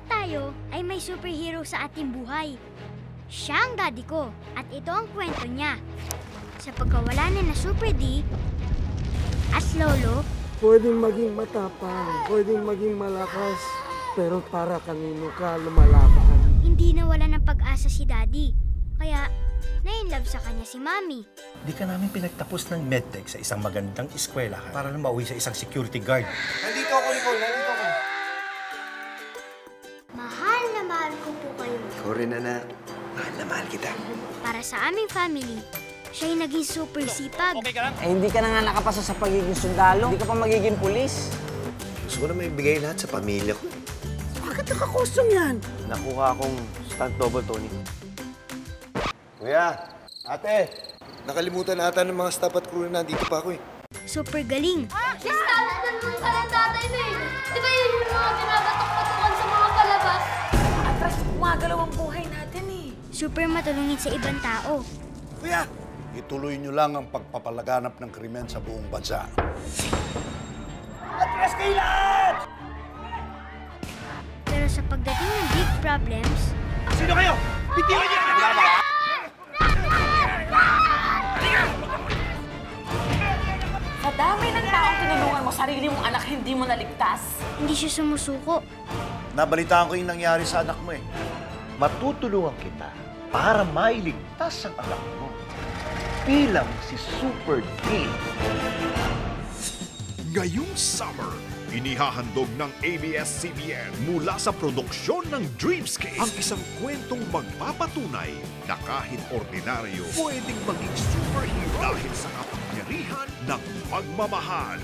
Lahat tayo ay may superhero sa ating buhay. Siya ang daddy ko at ito ang kwento niya. Sa pagkawala na Super D at Lolo, pwedeng maging matapang, pwedeng maging malakas, pero para kanino ka lumalaban. Hindi nawala ng pag-asa si Daddy, kaya na-inlove sa kanya si Mami. Di ka namin pinagtapos ng medtech sa isang magandang eskwela para lang mauwi sa isang security guard. Nandito ako, Nicole. Nandito ako. Mahal na mahal ko po kayo. Ikaw rin, anak. Mahal na mahal kita. Para sa aming family, siya'y naging super sipag. Okay ka lang? Eh, hindi ka na nga nakapasa sa pagiging sundalo. Hindi ka pa magiging pulis. Gusto ko na may bigay lahat sa pamilya ko. Bakit nakakostong yan? Nakuha akong stunt double, Tony. Kuya, ate, nakalimutan ata ng mga staff at crew na nandito pa ako eh. Super galing. Ah, yung talent ng mga tatay mo eh. Di ba yun yung mga ginabatok-patukan sa mga palabas? Atras, gumagalaw ang buhay natin eh. Super matulungin sa ibang tao. Kuya! Ituloy niyo lang ang pagpapalaganap ng krimen sa buong bansa. Atras kayo lahat! Pero sa pagdating ng big problems... Sino kayo? Bitiwan niyo! Sa dami ng taong tinulungan mo, sarili mong anak, hindi mo naligtas. Hindi siya sumusuko. Nabalitaan ko yung nangyari sa anak mo eh. Matutulungan kita para mailigtas ang anak mo. Bilang si Super D. Ngayong summer, inihahandog ng ABS-CBN mula sa produksyon ng Dreamscape ang isang kwentong magpapatunay na kahit ordinaryo, pwedeng maging superhero dahil sa kapangyarihan ng pagmamahal.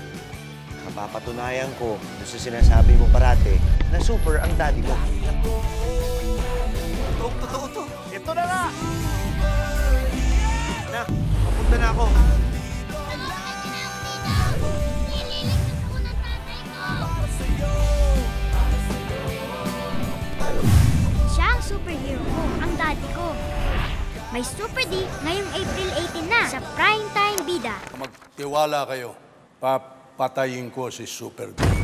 Kapapatunayan ko, doon sa sinasabi mo parate, na super ang daddy ko. Totoo to! Ito na na! Anak, papunta na ako. Superhero ko, ang daddy ko. May Super D ngayong April 18 na sa Primetime Bida. Magtiwala kayo, papatayin ko si Super D.